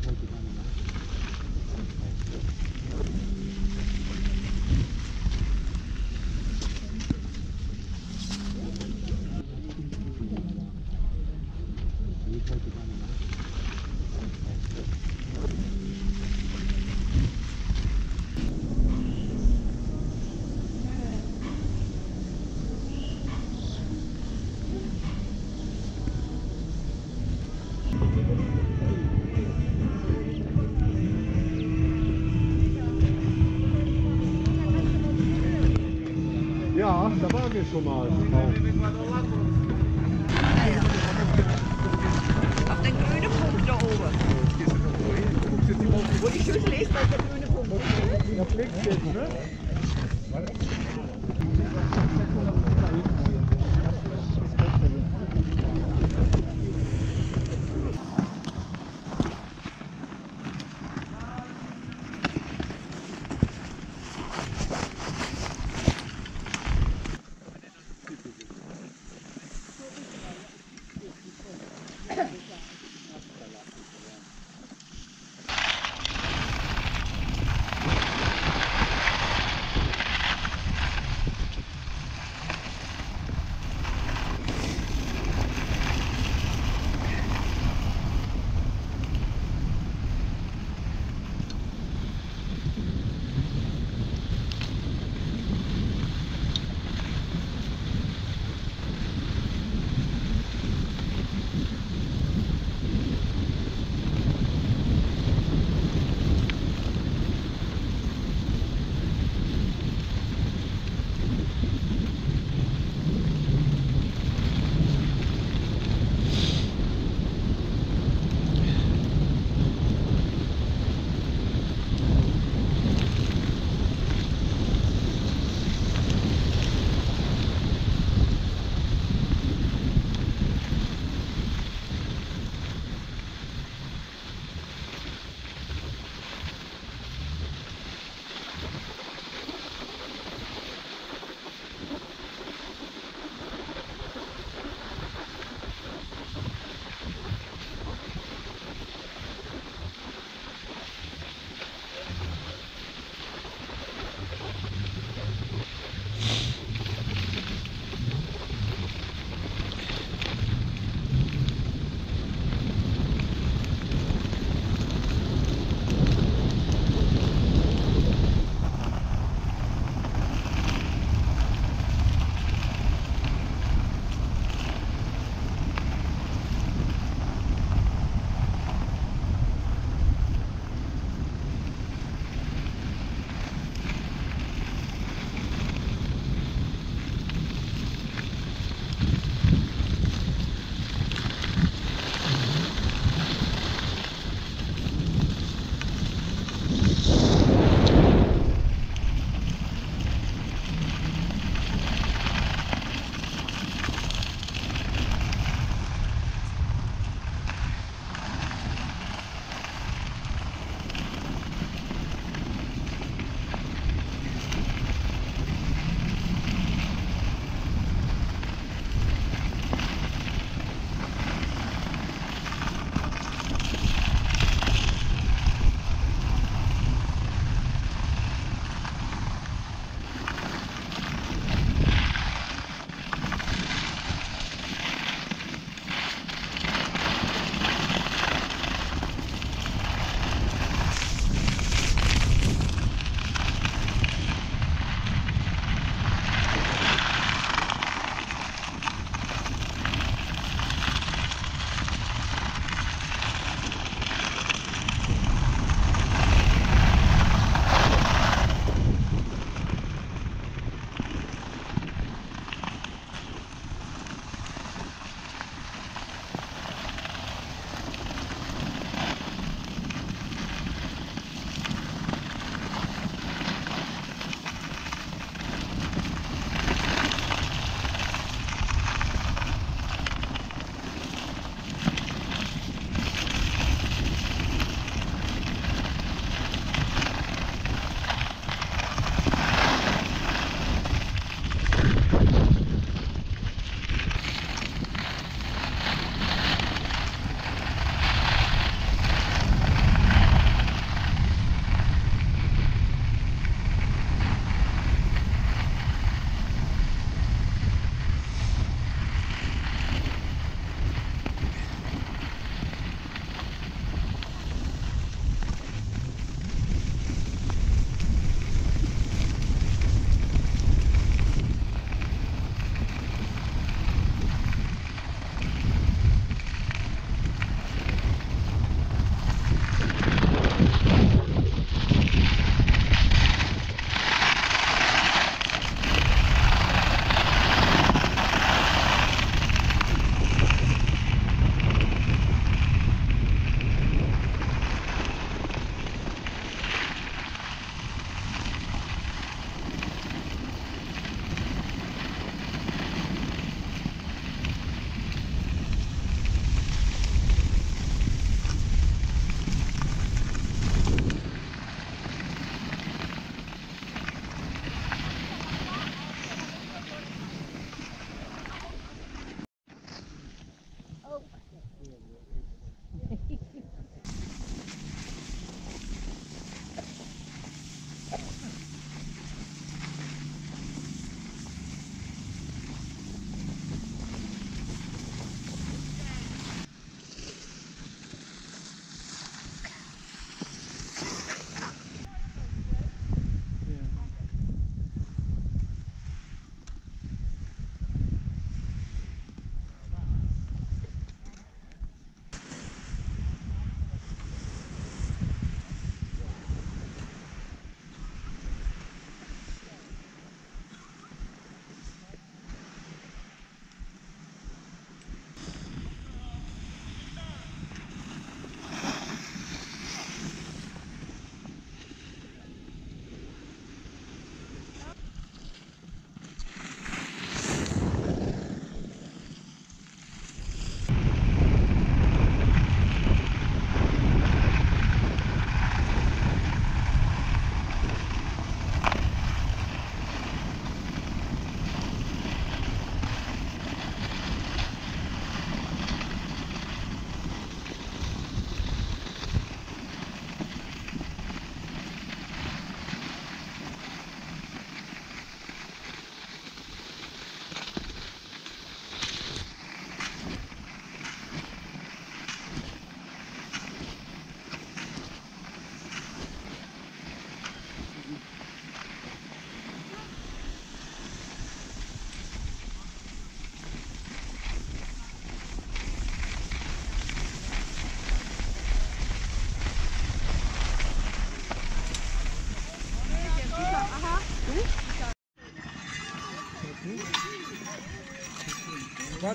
ich heute gar nicht machen. Ja, da waren wir schon mal. Auf den grünen Punkt da oben. Wo die Schüssel ist, auf den grünen Punkt. Ja, fliegt jetzt, ne?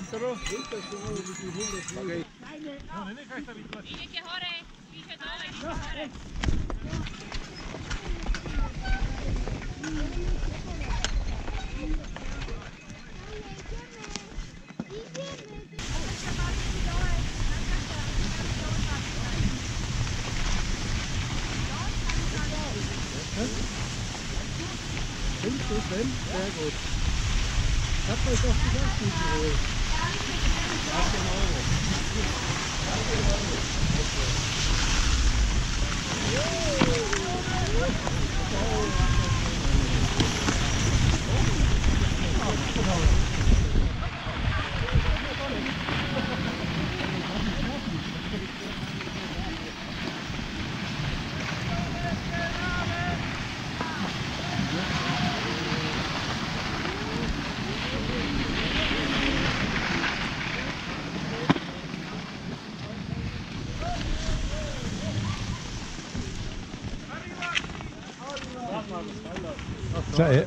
4. Okay. No, ne nechaj sa vytlačiť. Idete hore, píše dole, idete hore. Sehr gut. Ich hab euch doch gesagt, nicht geholt. 18 €. Is that it?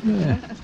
Oh. Yeah.